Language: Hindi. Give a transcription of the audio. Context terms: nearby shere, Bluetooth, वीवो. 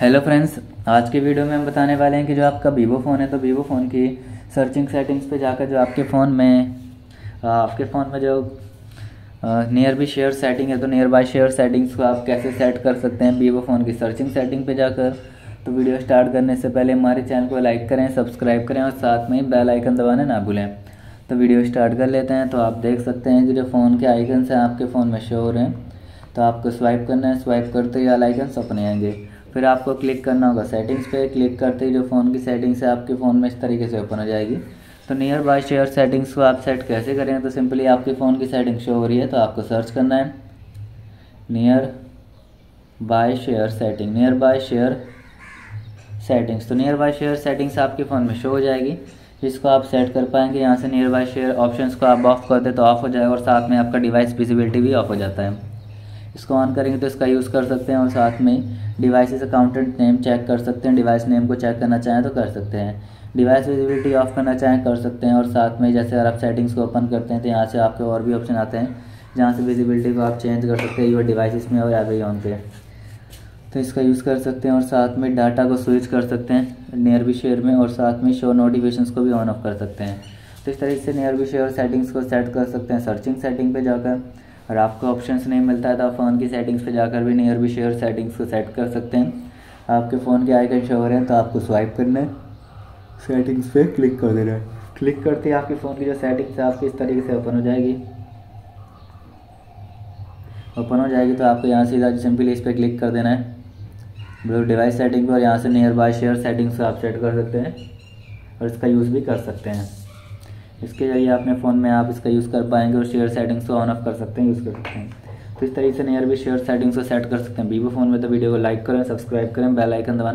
हेलो फ्रेंड्स, आज के वीडियो में हम बताने वाले हैं कि जो आपका वीवो फ़ोन है तो वीवो फ़ोन की सर्चिंग सेटिंग्स पे जाकर जो आपके फ़ोन में जो नियर बाय शेयर सेटिंग है तो नियर बाय शेयर सेटिंग्स को आप कैसे सेट कर सकते हैं वीवो फ़ोन की सर्चिंग सेटिंग पे जाकर। तो वीडियो स्टार्ट करने से पहले हमारे चैनल को लाइक करें, सब्सक्राइब करें और साथ में बेल आइकन दबाना ना भूलें। तो वीडियो स्टार्ट कर लेते हैं। तो आप देख सकते हैं कि जो फ़ोन के आइकन्स हैं आपके फ़ोन में शो हो रहे हैं, तो आपको स्वाइप करना है। स्वाइप करते ही वाले आइकन्स अपने आएंगे, फिर आपको क्लिक करना होगा सेटिंग्स पे। क्लिक करते ही जो फ़ोन की सेटिंग्स है आपके फ़ोन में इस तरीके से ओपन हो जाएगी। तो नियर बाय शेयर सेटिंग्स को आप सेट कैसे करें, तो सिंपली आपके फ़ोन की सेटिंग शो हो रही है तो आपको सर्च करना है nearby share setting, nearby share settings. तो नियर बाय शेयर सेटिंग्स आपके फ़ोन में शो हो जाएगी, जिसको आप सेट कर पाएंगे। यहाँ से नियर बाय शेयर ऑप्शंस को आप ऑफ कर दें तो ऑफ हो जाएगा और साथ में आपका डिवाइस विजिबिलिटी भी ऑफ हो जाता है। इसको ऑन करेंगे तो इसका यूज़ कर सकते हैं और साथ में डिवाइसेस अकाउंटेंट नेम चेक कर सकते हैं। डिवाइस नेम को चेक करना चाहें तो कर सकते हैं, डिवाइस विजिबिलिटी ऑफ करना चाहें कर सकते हैं। और साथ में जैसे अगर आप सेटिंग्स को ओपन करते हैं तो यहाँ से आपके और भी ऑप्शन आते हैं जहाँ से विजिबिलिटी को आप चेंज कर सकते हैं योर डिवाइसेस में और एवरी ऑन पे, तो इसका यूज़ कर सकते हैं। और साथ में डाटा को स्विच कर सकते हैं नियर बाय शेयर में और साथ में शो नोटिफिकेशंस को भी ऑन ऑफ कर सकते हैं। तो इस तरीके से नियर बाय शेयर सेटिंग्स को सेट कर सकते हैं सर्चिंग सेटिंग पे जाकर। और आपको ऑप्शंस नहीं मिलता है तो आप फ़ोन की सेटिंग्स पे जाकर भी नियर बाय शेयर सेटिंग्स को सेट कर सकते हैं। आपके फ़ोन के आइकन शो हो रहे हैं तो आपको स्वाइप करना है, सेटिंग्स पे क्लिक कर देना है। क्लिक करते ही आपके फ़ोन की जो सेटिंग्स है आपकी इस तरीके से ओपन हो जाएगी। ओपन हो जाएगी तो आपको यहाँ सीधा सिंपली इस पर क्लिक कर देना है ब्लूटूथ डिवाइस सेटिंग पर और यहाँ से नियर बाय शेयर सेटिंग्स को आप सेट कर सकते हैं और इसका यूज़ भी कर सकते हैं। इसके जरिए अपने फ़ोन में आप इसका यूज़ कर पाएंगे और शेयर सेटिंग्स को ऑन ऑफ कर सकते हैं, यूज़ कर सकते हैं। तो इस तरीके से नियर बाय शेयर सेटिंग्स को सेट कर सकते हैं वीवो फ़ोन में। तो वीडियो को लाइक करें, सब्सक्राइब करें, बेल आइकन दबाना।